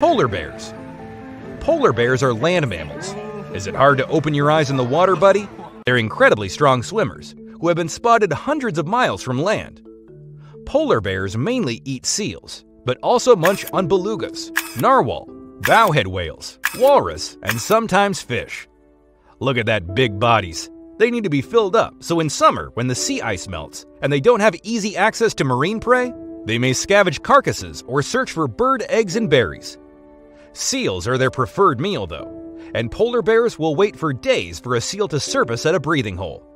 Polar bears. Polar bears are land mammals. Is it hard to open your eyes in the water, buddy? They're incredibly strong swimmers who have been spotted hundreds of miles from land. Polar bears mainly eat seals, but also munch on belugas, narwhal, bowhead whales, walrus, and sometimes fish. Look at that big bodies. They need to be filled up, so in summer when the sea ice melts and they don't have easy access to marine prey, they may scavenge carcasses or search for bird eggs and berries. Seals are their preferred meal, though, and polar bears will wait for days for a seal to surface at a breathing hole.